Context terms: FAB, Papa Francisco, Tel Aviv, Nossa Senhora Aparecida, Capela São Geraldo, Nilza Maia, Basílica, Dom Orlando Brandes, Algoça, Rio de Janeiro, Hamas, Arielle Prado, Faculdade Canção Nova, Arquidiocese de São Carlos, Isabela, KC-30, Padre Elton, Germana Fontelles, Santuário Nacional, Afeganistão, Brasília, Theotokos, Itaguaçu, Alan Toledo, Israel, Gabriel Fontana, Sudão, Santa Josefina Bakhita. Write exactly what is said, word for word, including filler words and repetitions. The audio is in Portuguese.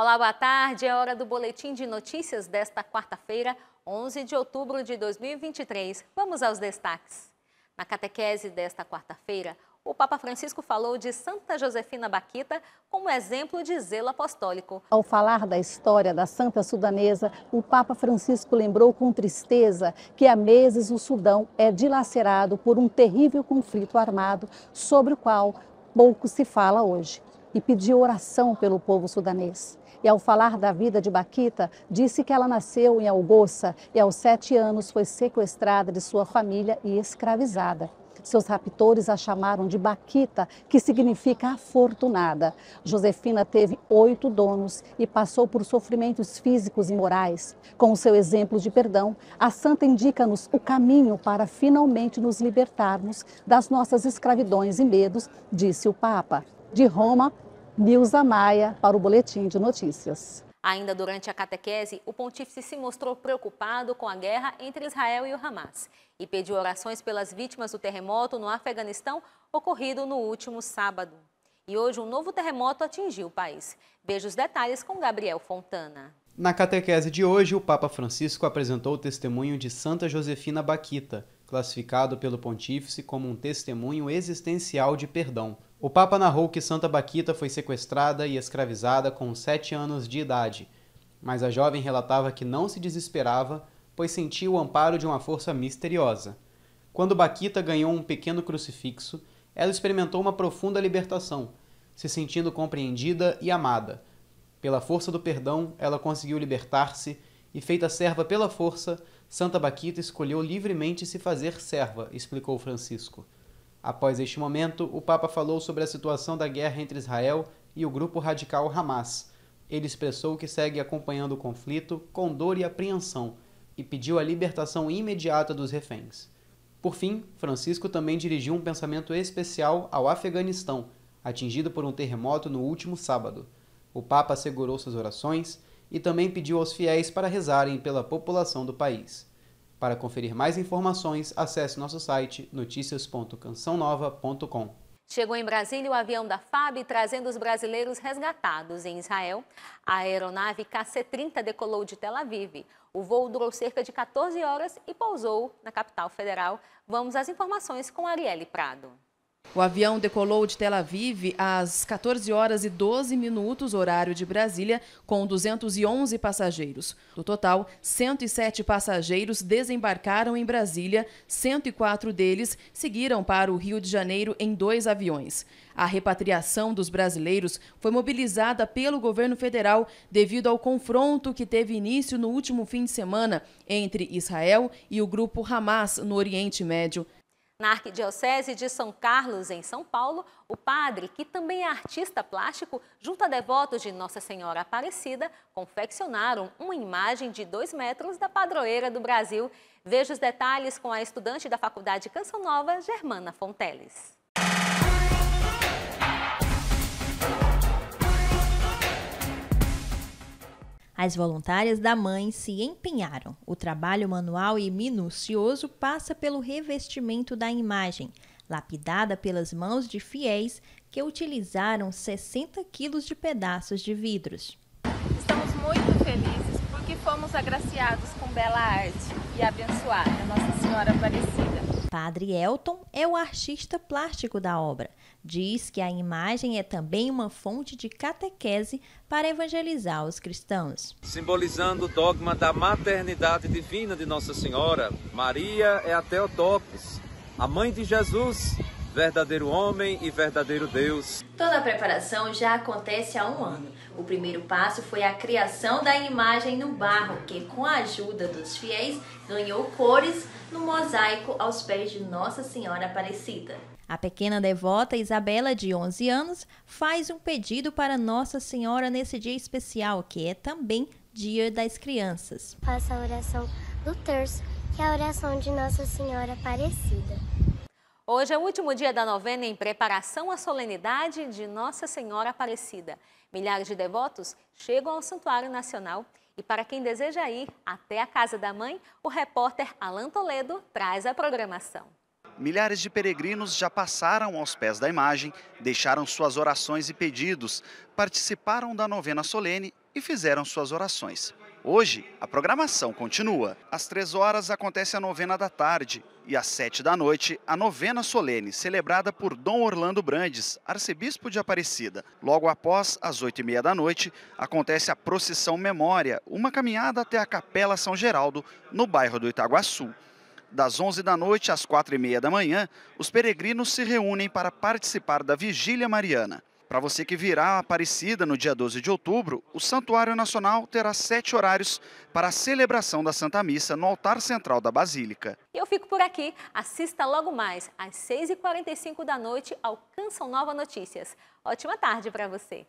Olá, boa tarde. É hora do Boletim de Notícias desta quarta-feira, onze de outubro de dois mil e vinte e três. Vamos aos destaques. Na catequese desta quarta-feira, o Papa Francisco falou de Santa Josefina Bakhita como exemplo de zelo apostólico. Ao falar da história da santa sudanesa, o Papa Francisco lembrou com tristeza que há meses o Sudão é dilacerado por um terrível conflito armado sobre o qual pouco se fala hoje e pediu oração pelo povo sudanês. E ao falar da vida de Bakhita, disse que ela nasceu em Algoça e aos sete anos foi sequestrada de sua família e escravizada. Seus raptores a chamaram de Bakhita, que significa afortunada. Josefina teve oito donos e passou por sofrimentos físicos e morais. Com o seu exemplo de perdão, a santa indica-nos o caminho para finalmente nos libertarmos das nossas escravidões e medos, disse o Papa. De Roma, Nilza Maia para o Boletim de Notícias. Ainda durante a catequese, o pontífice se mostrou preocupado com a guerra entre Israel e o Hamas e pediu orações pelas vítimas do terremoto no Afeganistão ocorrido no último sábado. E hoje um novo terremoto atingiu o país. Veja os detalhes com Gabriel Fontana. Na catequese de hoje, o Papa Francisco apresentou o testemunho de Santa Josefina Bakhita, classificado pelo pontífice como um testemunho existencial de perdão. O Papa narrou que Santa Bakhita foi sequestrada e escravizada com sete anos de idade, mas a jovem relatava que não se desesperava, pois sentia o amparo de uma força misteriosa. Quando Bakhita ganhou um pequeno crucifixo, ela experimentou uma profunda libertação, se sentindo compreendida e amada. Pela força do perdão, ela conseguiu libertar-se e, feita serva pela força, Santa Bakhita escolheu livremente se fazer serva, explicou Francisco. Após este momento, o Papa falou sobre a situação da guerra entre Israel e o grupo radical Hamas. Ele expressou que segue acompanhando o conflito com dor e apreensão e pediu a libertação imediata dos reféns. Por fim, Francisco também dirigiu um pensamento especial ao Afeganistão, atingido por um terremoto no último sábado. O Papa assegurou suas orações e também pediu aos fiéis para rezarem pela população do país. Para conferir mais informações, acesse nosso site noticias ponto canção nova ponto com. Chegou em Brasília o avião da F A B trazendo os brasileiros resgatados em Israel. A aeronave K C trinta decolou de Tel Aviv. O voo durou cerca de quatorze horas e pousou na capital federal. Vamos às informações com Arielle Prado. O avião decolou de Tel Aviv às quatorze horas e doze minutos, horário de Brasília, com duzentos e onze passageiros. Do total, cento e sete passageiros desembarcaram em Brasília, cento e quatro deles seguiram para o Rio de Janeiro em dois aviões. A repatriação dos brasileiros foi mobilizada pelo governo federal devido ao confronto que teve início no último fim de semana entre Israel e o grupo Hamas no Oriente Médio. Na Arquidiocese de São Carlos, em São Paulo, o padre, que também é artista plástico, junto a devotos de Nossa Senhora Aparecida, confeccionaram uma imagem de dois metros da padroeira do Brasil. Veja os detalhes com a estudante da Faculdade Canção Nova, Germana Fontelles. As voluntárias da mãe se empenharam. O trabalho manual e minucioso passa pelo revestimento da imagem, lapidada pelas mãos de fiéis que utilizaram sessenta quilos de pedaços de vidros. Estamos muito felizes porque fomos agraciados com bela arte e abençoada Nossa Senhora Aparecida. Padre Elton é o artista plástico da obra. Diz que a imagem é também uma fonte de catequese para evangelizar os cristãos. Simbolizando o dogma da maternidade divina de Nossa Senhora, Maria é a Theotokos, a mãe de Jesus, verdadeiro homem e verdadeiro Deus. Toda a preparação já acontece há um ano. O primeiro passo foi a criação da imagem no barro, que com a ajuda dos fiéis ganhou cores no mosaico aos pés de Nossa Senhora Aparecida. A pequena devota Isabela, de onze anos, faz um pedido para Nossa Senhora nesse dia especial, que é também Dia das Crianças. Faça a oração do terço, que é a oração de Nossa Senhora Aparecida. Hoje é o último dia da novena em preparação à solenidade de Nossa Senhora Aparecida. Milhares de devotos chegam ao Santuário Nacional e, para quem deseja ir até a Casa da Mãe, o repórter Alan Toledo traz a programação. Milhares de peregrinos já passaram aos pés da imagem, deixaram suas orações e pedidos, participaram da novena solene e fizeram suas orações. Hoje, a programação continua. Às três horas acontece a novena da tarde e às sete da noite, a novena solene, celebrada por Dom Orlando Brandes, arcebispo de Aparecida. Logo após, às oito e meia da noite, acontece a procissão memória, uma caminhada até a Capela São Geraldo, no bairro do Itaguaçu. Das onze da noite às quatro e meia da manhã, os peregrinos se reúnem para participar da Vigília Mariana. Para você que virá a Aparecida no dia doze de outubro, o Santuário Nacional terá sete horários para a celebração da Santa Missa no altar central da Basílica. Eu fico por aqui. Assista logo mais, às seis e quarenta e cinco da noite, ao Canção Nova Notícias. Ótima tarde para você!